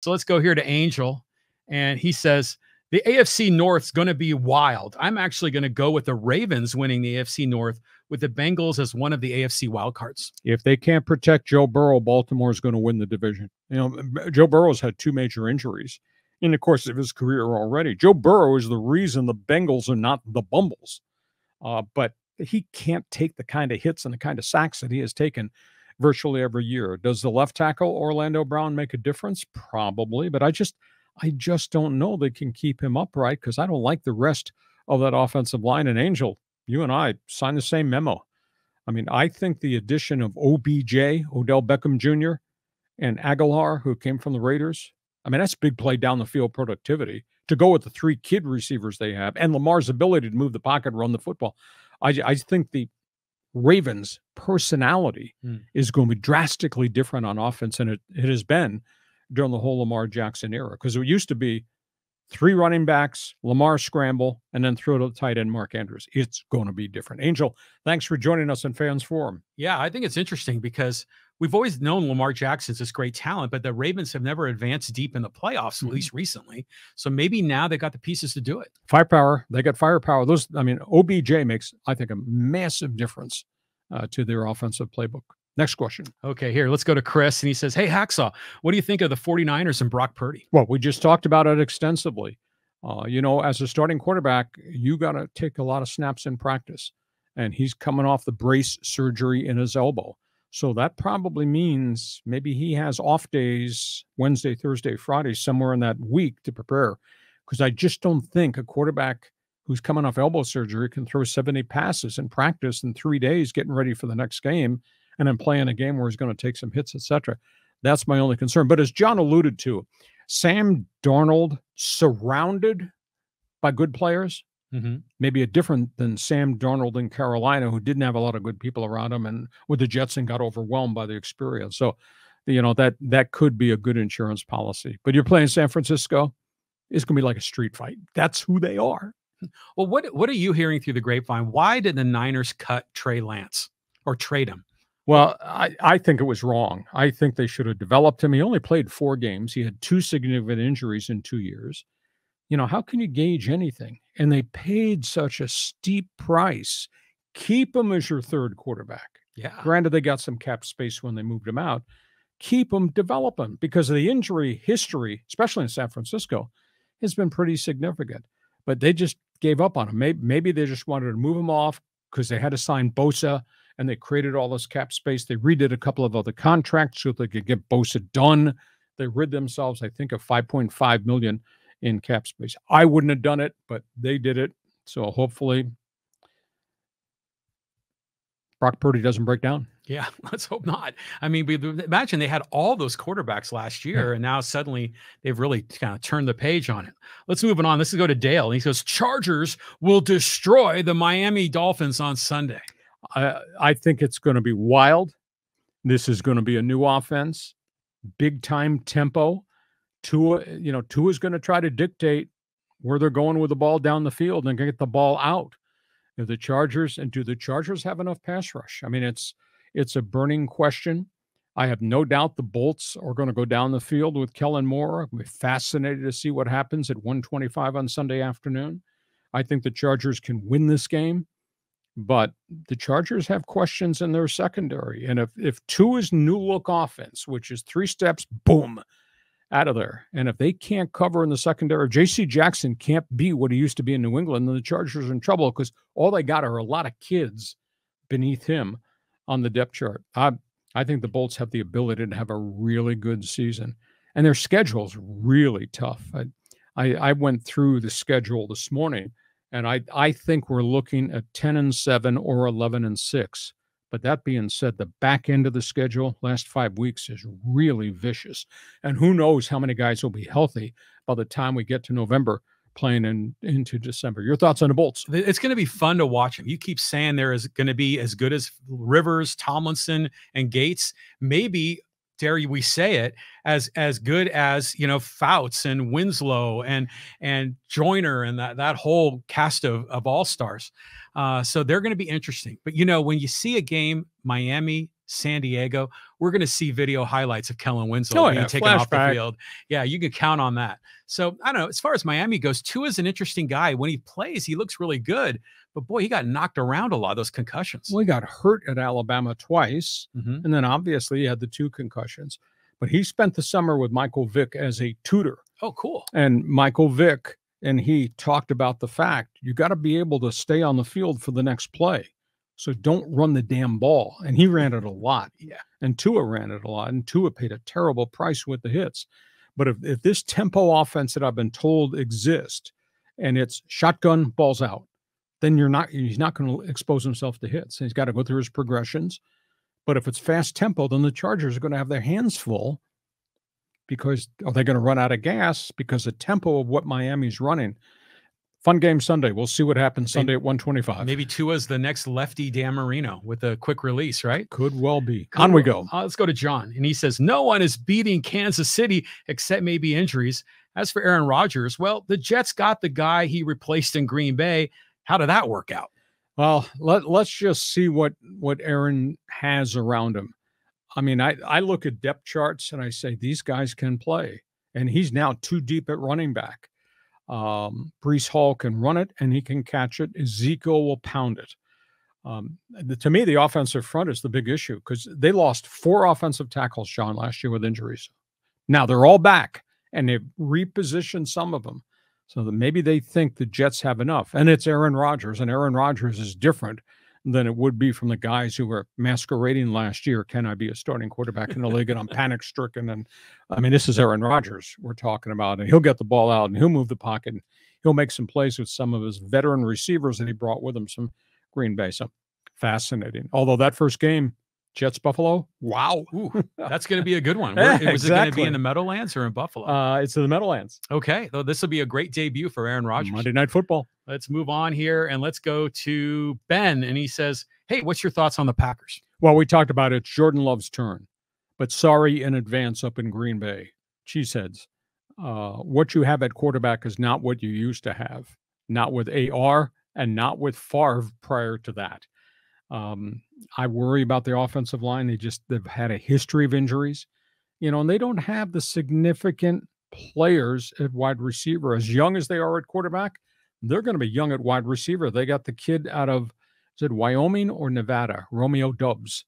So let's go here to Angel. And he says, the AFC North's going to be wild. I'm actually going to go with the Ravens winning the AFC North with the Bengals as one of the AFC wildcards. If they can't protect Joe Burrow, Baltimore's going to win the division. You know, Joe Burrow's had two major injuries in the course of his career already. Joe Burrow is the reason the Bengals are not the Bumbles. But he can't take the kind of hits and the kind of sacks that he has taken virtually every year. Does the left tackle Orlando Brown make a difference? Probably, but I just don't know they can keep him upright because I don't like the rest of that offensive line. And Angel, you and I signed the same memo. I mean, I think the addition of OBJ, Odell Beckham Jr., and Aguilar, who came from the Raiders, I mean, that's big play down the field productivity to go with the three kid receivers they have and Lamar's ability to move the pocket, run the football. I think the Ravens' personality is going to be drastically different on offense, and it has been during the whole Lamar Jackson era, because it used to be three running backs, Lamar scramble, and then throw to the tight end, Mark Andrews. It's going to be different. Angel, thanks for joining us in Fans Forum. Yeah, I think it's interesting because we've always known Lamar Jackson's this great talent, but the Ravens have never advanced deep in the playoffs, at least recently. So maybe now they got the pieces to do it. Firepower. They got firepower. Those, I mean, OBJ makes, I think, a massive difference to their offensive playbook. Next question. Okay, here, let's go to Chris. And he says, hey, Hacksaw, what do you think of the 49ers and Brock Purdy? Well, we just talked about it extensively. You know, as a starting quarterback, you got to take a lot of snaps in practice. And he's coming off the brace surgery in his elbow. So that probably means maybe he has off days, Wednesday, Thursday, Friday, somewhere in that week to prepare. Because I just don't think a quarterback who's coming off elbow surgery can throw 70 passes in practice in 3 days getting ready for the next game, and then playing a game where he's going to take some hits, etc. That's my only concern. But as John alluded to, Sam Darnold surrounded by good players, maybe a different than Sam Darnold in Carolina, who didn't have a lot of good people around him and with the Jets and got overwhelmed by the experience. So, you know, that could be a good insurance policy. But you're playing San Francisco, it's going to be like a street fight. That's who they are. Well, what are you hearing through the grapevine? Why did the Niners cut Trey Lance or trade him? Well, I think it was wrong. I think they should have developed him. He only played 4 games. He had 2 significant injuries in 2 years. You know, how can you gauge anything? And they paid such a steep price. Keep him as your third quarterback. Yeah. Granted, they got some cap space when they moved him out. Keep him, develop him, because the injury history, especially in San Francisco, has been pretty significant. But they just gave up on him. Maybe they just wanted to move him off because they had to sign Bosa, and they created all this cap space. They redid a couple of other contracts so they could get Bosa done. They rid themselves, I think, of $5.5 million in cap space. I wouldn't have done it, but they did it. So hopefully Brock Purdy doesn't break down. Yeah, let's hope not. I mean, imagine they had all those quarterbacks last year, and now suddenly they've really kind of turned the page on it. Let's move it on. Let's go to Dale. And he says, Chargers will destroy the Miami Dolphins on Sunday. I think it's going to be wild. This is going to be a new offense, big time tempo. Tua is going to try to dictate where they're going with the ball down the field and get the ball out. Do the Chargers have enough pass rush? I mean, it's a burning question. I have no doubt the Bolts are going to go down the field with Kellen Moore. I'll be fascinated to see what happens at 1:25 on Sunday afternoon. I think the Chargers can win this game. But the Chargers have questions in their secondary. And if Tua's new look offense, which is 3 steps, boom, out of there. And if they can't cover in the secondary, if JC Jackson can't be what he used to be in New England, then the Chargers are in trouble because all they got are a lot of kids beneath him on the depth chart. I think the Bolts have the ability to have a really good season. And their schedule's really tough. I went through the schedule this morning. And I think we're looking at 10-7 or 11-6. But that being said, the back end of the schedule last 5 weeks is really vicious. And who knows how many guys will be healthy by the time we get to November playing into December. Your thoughts on the Bolts? It's going to be fun to watch them. You keep saying there is going to be as good as Rivers, Tomlinson, and Gates. Maybe, dare we say it, as good as, you know, Fouts and Winslow and Joyner and that whole cast of all-stars. So they're going to be interesting. But, you know, when you see a game, Miami, San Diego, we're going to see video highlights of Kellen Winslow taking off the field. Yeah, you can count on that. So I don't know. As far as Miami goes, Tua's an interesting guy. When he plays, he looks really good. But, boy, he got knocked around a lot, those concussions. Well, he got hurt at Alabama twice, and then obviously he had the two concussions. But he spent the summer with Michael Vick as a tutor. Oh, cool. And Michael Vick, and he talked about the fact you got to be able to stay on the field for the next play. So don't run the damn ball. And he ran it a lot. Yeah. And Tua ran it a lot. And Tua paid a terrible price with the hits. But if this tempo offense that I've been told exists and it's shotgun, balls out, then you're not, he's not going to expose himself to hits. He's got to go through his progressions. But if it's fast tempo, then the Chargers are going to have their hands full because are they going to run out of gas because the tempo of what Miami's running. Fun game Sunday. We'll see what happens Sunday at 125. Maybe Tua's the next lefty Dan Marino with a quick release, right? Could well be. On we go. Let's go to John. And he says, no one is beating Kansas City except maybe injuries. As for Aaron Rodgers, well, the Jets got the guy he replaced in Green Bay. How did that work out? Well, let's just see what Aaron has around him. I mean, I look at depth charts and I say, these guys can play. And he's now too deep at running back. Breece Hall can run it and he can catch it. Ezekiel will pound it. To me, the offensive front is the big issue because they lost 4 offensive tackles, Sean, last year with injuries. Now they're all back and they've repositioned some of them so that maybe they think the Jets have enough. And it's Aaron Rodgers, and Aaron Rodgers is different than it would be from the guys who were masquerading last year. Can I be a starting quarterback in the league? And I'm panic stricken. And I mean, this is Aaron Rodgers we're talking about, and he'll get the ball out and he'll move the pocket and he'll make some plays with some of his veteran receivers that he brought with him from Green Bay. So fascinating. Although that first game, Jets Buffalo. Wow. Ooh, that's going to be a good one. Was it going to be in the Meadowlands or in Buffalo? It's in the Meadowlands. Okay. So this will be a great debut for Aaron Rodgers. Monday Night Football. Let's move on here and let's go to Ben. And he says, hey, what's your thoughts on the Packers? Well, we talked about it. It's Jordan Love's turn, but sorry in advance up in Green Bay. Cheeseheads, what you have at quarterback is not what you used to have, not with AR and not with Favre prior to that. I worry about the offensive line. They've had a history of injuries, you know, and they don't have the significant players at wide receiver. As young as they are at quarterback, they're going to be young at wide receiver. They got the kid out of, is it Wyoming or Nevada, Romeo Dubbs,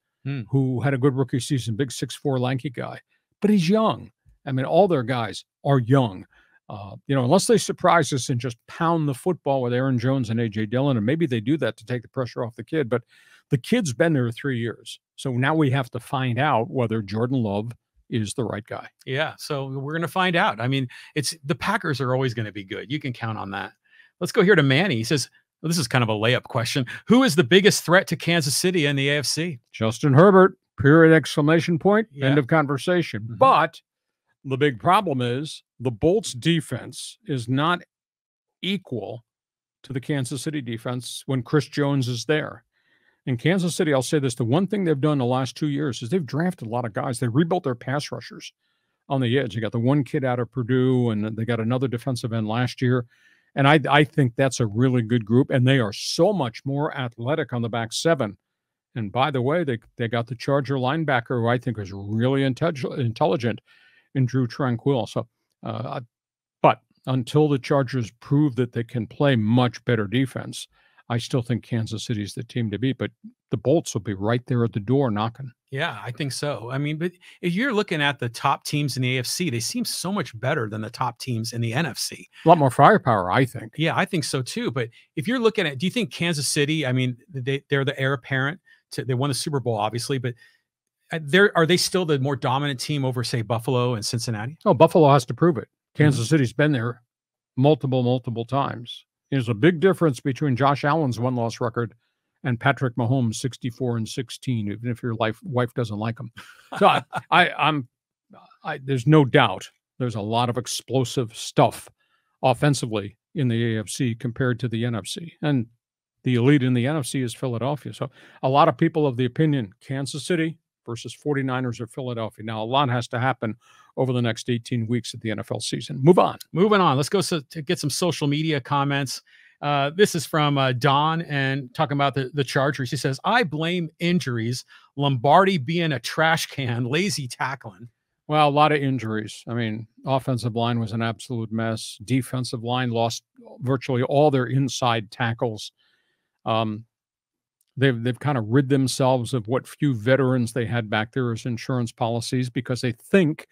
who had a good rookie season, big 6'4" lanky guy, but he's young. I mean, all their guys are young. You know, unless they surprise us and just pound the football with Aaron Jones and AJ Dillon, and maybe they do that to take the pressure off the kid, but the kid's been there 3 years. So now we have to find out whether Jordan Love is the right guy. Yeah. So we're going to find out. I mean, it's the Packers are always going to be good. You can count on that. Let's go here to Manny. He says, well, this is kind of a layup question. Who is the biggest threat to Kansas City and the AFC? Justin Herbert, period, exclamation point, end of conversation. But the big problem is the Bolts defense is not equal to the Kansas City defense when Chris Jones is there. In Kansas City, I'll say this, the one thing they've done the last 2 years is they've drafted a lot of guys. They rebuilt their pass rushers on the edge. They got the one kid out of Purdue, and they got another defensive end last year. And I think that's a really good group, and they are so much more athletic on the back seven. And by the way, they got the Charger linebacker, who I think is really intelligent, and Drew Tranquill. So, but until the Chargers prove that they can play much better defense, I still think Kansas City is the team to beat, but the Bolts will be right there at the door knocking. Yeah, I think so. I mean, but if you're looking at the top teams in the AFC, they seem so much better than the top teams in the NFC. A lot more firepower, I think. Yeah, I think so too. But if you're looking at, do you think Kansas City, I mean, they're the heir apparent to, they won the Super Bowl, obviously, but are they still the more dominant team over, say, Buffalo and Cincinnati? Oh, Buffalo has to prove it. Kansas City's been there multiple times. There's a big difference between Josh Allen's one-loss record and Patrick Mahomes 64-16, even if your wife doesn't like him. So there's no doubt there's a lot of explosive stuff offensively in the AFC compared to the NFC, and the elite in the NFC is Philadelphia. So a lot of people of the opinion Kansas City versus 49ers or Philadelphia. Now, a lot has to happen over the next 18 weeks of the NFL season. Moving on. Let's go to get some social media comments. This is from Don, and talking about the Chargers. He says, I blame injuries. Lombardi being a trash can, lazy tackling. Well, a lot of injuries. I mean, offensive line was an absolute mess. Defensive line lost virtually all their inside tackles. They've kind of rid themselves of what few veterans they had back there as insurance policies, because they think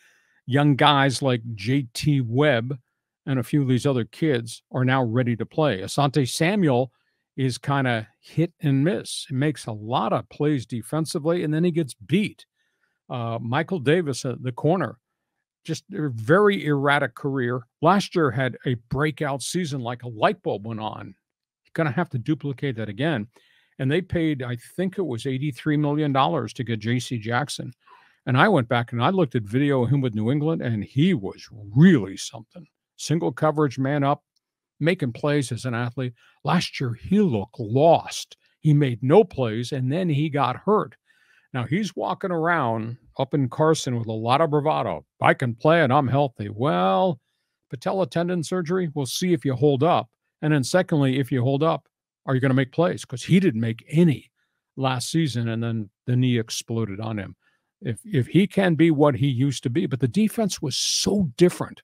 young guys like JT Webb and a few of these other kids are now ready to play. Asante Samuel is kind of hit and miss. He makes a lot of plays defensively, and then he gets beat. Michael Davis at the corner, just a very erratic career. Last year had a breakout season, like a light bulb went on. You're going to have to duplicate that again. And they paid, I think it was $83 million to get JC Jackson. And I went back and I looked at video of him with New England, and he was really something. Single coverage, man up, making plays as an athlete. Last year, he looked lost. He made no plays, and then he got hurt. Now, he's walking around up in Carson with a lot of bravado. I can play and I'm healthy. Well, patella tendon surgery, we'll see if you hold up. And then secondly, if you hold up, are you going to make plays? Because he didn't make any last season, and then the knee exploded on him. If he can be what he used to be, but the defense was so different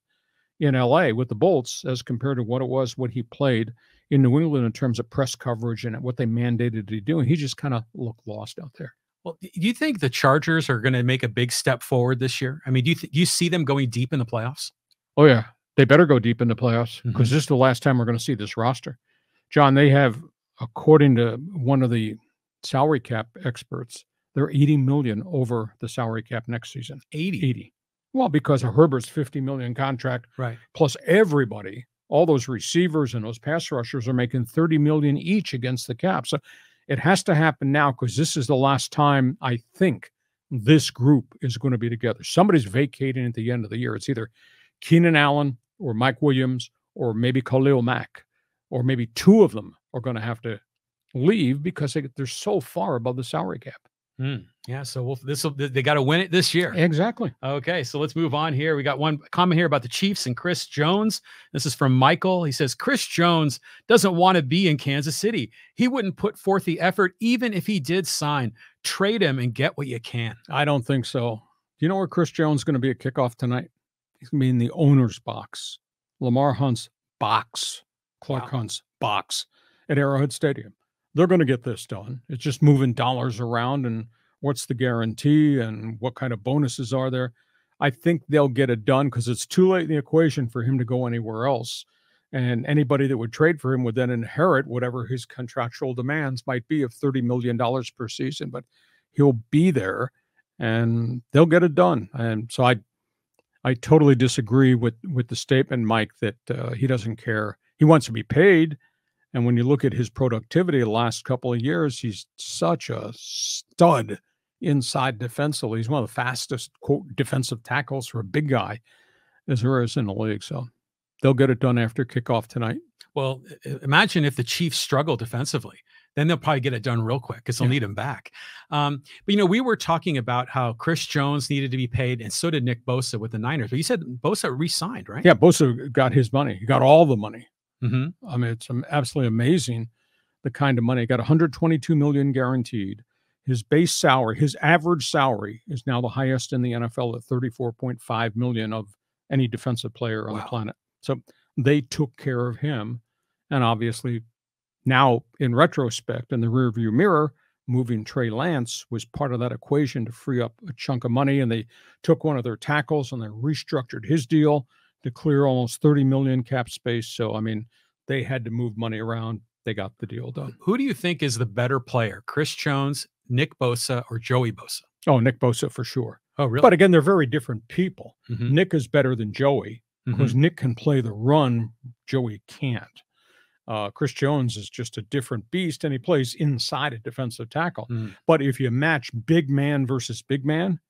in LA with the Bolts as compared to what it was, what he played in New England in terms of press coverage and what they mandated to do. And he just kind of looked lost out there. Well, do you think the Chargers are going to make a big step forward this year? I mean, do you see them going deep in the playoffs? Oh, yeah. They better go deep in the playoffs, because this is the last time we're going to see this roster. John, they have, according to one of the salary cap experts, they're $80 million over the salary cap next season. 80. Well, because of Herbert's $50 million contract. Right. Plus everybody, all those receivers and those pass rushers are making $30 million each against the cap. So it has to happen now, because this is the last time I think this group is going to be together. Somebody's vacating at the end of the year. It's either Keenan Allen or Mike Williams or maybe Khalil Mack, or maybe two of them are going to have to leave because they're so far above the salary cap. Yeah, so they got to win it this year. Exactly. Okay, so let's move on here. We got one comment here about the Chiefs and Chris Jones. This is from Michael. He says, Chris Jones doesn't want to be in Kansas City. He wouldn't put forth the effort even if he did sign. Trade him and get what you can. I don't think so. Do you know where Chris Jones is going to be at kickoff tonight? He's going to be in the owner's box. Lamar Hunt's box. Clark Hunt's box at Arrowhead Stadium. They're going to get this done. It's just moving dollars around and what's the guarantee and what kind of bonuses are there. I think they'll get it done, because it's too late in the equation for him to go anywhere else. And anybody that would trade for him would then inherit whatever his contractual demands might be of $30 million per season. But he'll be there and they'll get it done. And so I totally disagree with the statement, Mike, that he doesn't care. He wants to be paid. And when you look at his productivity the last couple of years, he's such a stud inside defensively. He's one of the fastest, quote, defensive tackles for a big guy as there is in the league. So they'll get it done after kickoff tonight. Well, imagine if the Chiefs struggle defensively. Then they'll probably get it done real quick, because they'll need him back. But, you know, we were talking about how Chris Jones needed to be paid, and so did Nick Bosa with the Niners. But you said Bosa re-signed, right? Yeah, Bosa got his money. He got all the money. I mean, it's absolutely amazing the kind of money. He got $122 million guaranteed. His base salary, his average salary, is now the highest in the NFL at $34.5 million of any defensive player on the planet. So they took care of him. And obviously now, in retrospect, in the rearview mirror, moving Trey Lance was part of that equation to free up a chunk of money. And they took one of their tackles and they restructured his deal to clear almost $30 million cap space. So, I mean, they had to move money around. They got the deal done. Who do you think is the better player, Chris Jones, Nick Bosa, or Joey Bosa? Oh, Nick Bosa for sure. Oh, really? But again, they're very different people. Nick is better than Joey because Nick can play the run. Joey can't. Chris Jones is just a different beast, and he plays inside a defensive tackle. But if you match big man versus big man,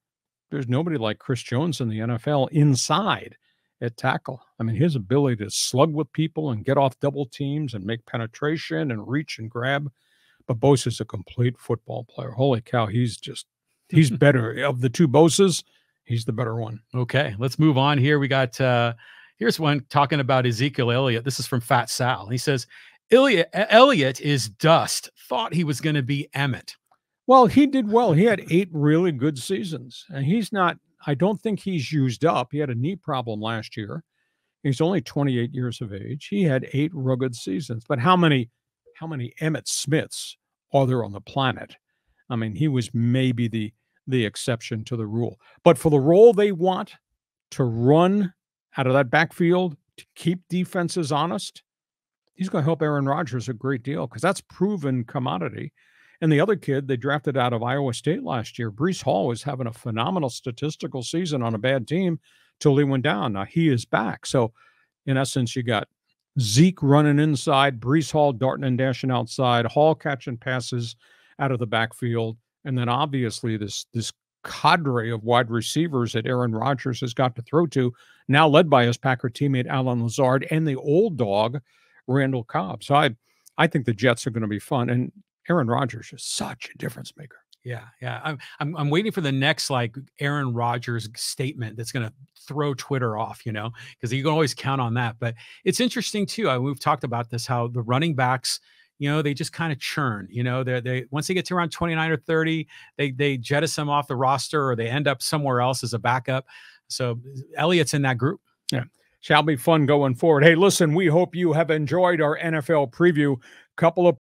there's nobody like Chris Jones in the NFL inside at tackle. I mean, his ability to slug with people and get off double teams and make penetration and reach and grab. But Bosa's a complete football player. Holy cow, he's better. Of the two Bosas, he's the better one. Okay, let's move on here. We got, here's one talking about Ezekiel Elliott. This is from Fat Sal. He says, Elliott is dust. Thought he was going to be Emmett. Well, he did well. He had 8 really good seasons, and he's not, I don't think he's used up. He had a knee problem last year. He's only 28 years of age. He had 8 rugged seasons. But how many Emmett Smiths are there on the planet? I mean, he was maybe the exception to the rule. But for the role they want, to run out of that backfield, to keep defenses honest, he's going to help Aaron Rodgers a great deal, because that's proven commodity. And the other kid they drafted out of Iowa State last year, Breece Hall, was having a phenomenal statistical season on a bad team till he went down. Now he is back. So in essence, you got Zeke running inside, Breece Hall darting and dashing outside, Hall catching passes out of the backfield. And then obviously this cadre of wide receivers that Aaron Rodgers has got to throw to, now led by his Packer teammate Alan Lazard and the old dog, Randall Cobb. So I think the Jets are going to be fun. And Aaron Rodgers is such a difference maker. Yeah, yeah. I'm waiting for the next like Aaron Rodgers statement that's going to throw Twitter off, you know, because you can always count on that. But it's interesting too. We've talked about this, how the running backs, you know, they just kind of churn. You know, they once they get to around 29 or 30, they jettison off the roster, or they end up somewhere else as a backup. So Elliott's in that group. Yeah. Shall be fun going forward. Hey, listen, we hope you have enjoyed our NFL preview. Couple of